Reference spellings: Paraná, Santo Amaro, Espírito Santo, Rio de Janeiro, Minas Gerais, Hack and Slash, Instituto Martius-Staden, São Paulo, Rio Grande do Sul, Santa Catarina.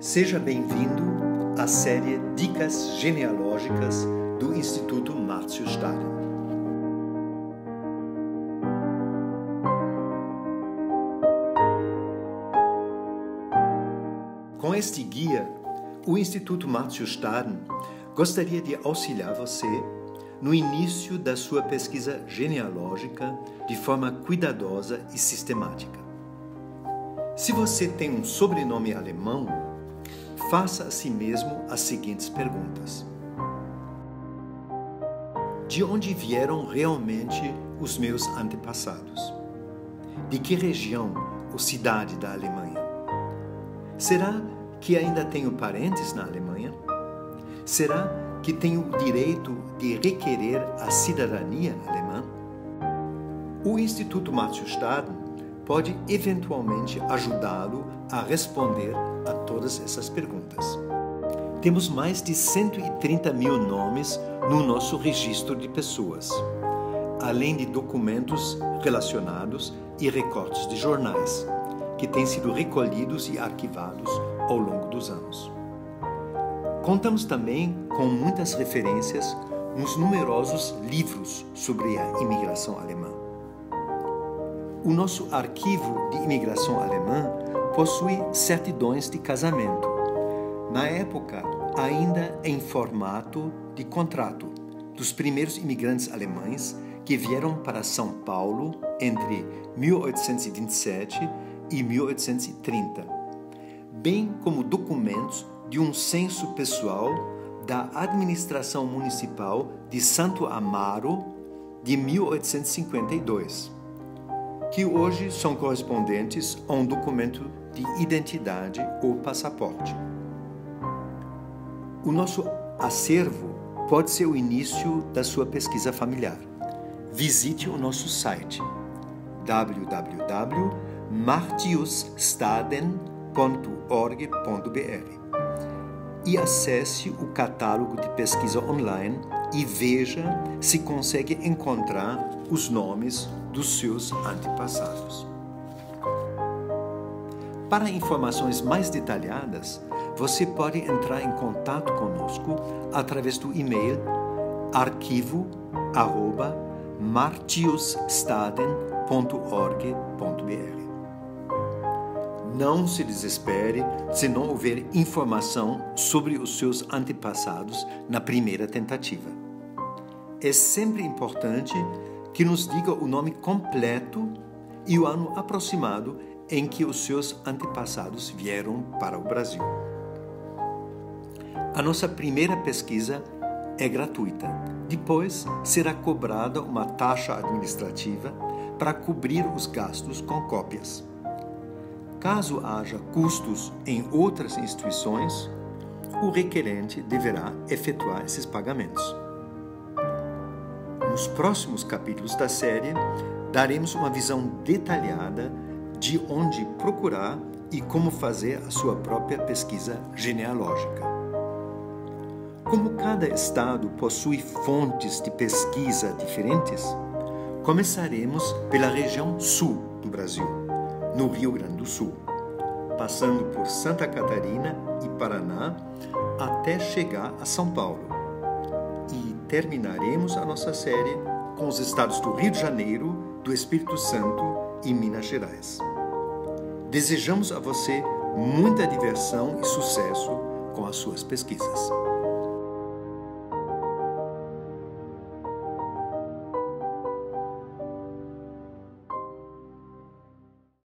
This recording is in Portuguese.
Seja bem-vindo à série Dicas Genealógicas do Instituto Martius-Staden. Com este guia, o Instituto Martius-Staden gostaria de auxiliar você no início da sua pesquisa genealógica de forma cuidadosa e sistemática. Se você tem um sobrenome alemão, faça a si mesmo as seguintes perguntas. De onde vieram realmente os meus antepassados? De que região ou cidade da Alemanha? Será que ainda tenho parentes na Alemanha? Será que tenho o direito de requerer a cidadania alemã? O Instituto Martius-Staden pode eventualmente ajudá-lo a responder a todas essas perguntas. Temos mais de 130 mil nomes no nosso registro de pessoas, além de documentos relacionados e recortes de jornais, que têm sido recolhidos e arquivados ao longo dos anos. Contamos também com muitas referências nos numerosos livros sobre a imigração alemã. O nosso arquivo de imigração alemã possui certidões de casamento, na época ainda em formato de contrato, dos primeiros imigrantes alemães que vieram para São Paulo entre 1827 e 1830, bem como documentos de um censo pessoal da administração municipal de Santo Amaro de 1852. Que hoje são correspondentes a um documento de identidade ou passaporte. O nosso acervo pode ser o início da sua pesquisa familiar. Visite o nosso site www.martiusstaden.org.br e acesse o catálogo de pesquisa online e veja se consegue encontrar os nomes dos seus antepassados. Para informações mais detalhadas, você pode entrar em contato conosco através do e-mail arquivo@martiusstaden.org.br. Não se desespere se não houver informação sobre os seus antepassados na primeira tentativa. É sempre importante que nos diga o nome completo e o ano aproximado em que os seus antepassados vieram para o Brasil. A nossa primeira pesquisa é gratuita. Depois será cobrada uma taxa administrativa para cobrir os gastos com cópias. Caso haja custos em outras instituições, o requerente deverá efetuar esses pagamentos. Nos próximos capítulos da série, daremos uma visão detalhada de onde procurar e como fazer a sua própria pesquisa genealógica. Como cada estado possui fontes de pesquisa diferentes, começaremos pela região sul do Brasil, no Rio Grande do Sul, passando por Santa Catarina e Paraná até chegar a São Paulo. E terminaremos a nossa série com os estados do Rio de Janeiro, do Espírito Santo e Minas Gerais. Desejamos a você muita diversão e sucesso com as suas pesquisas.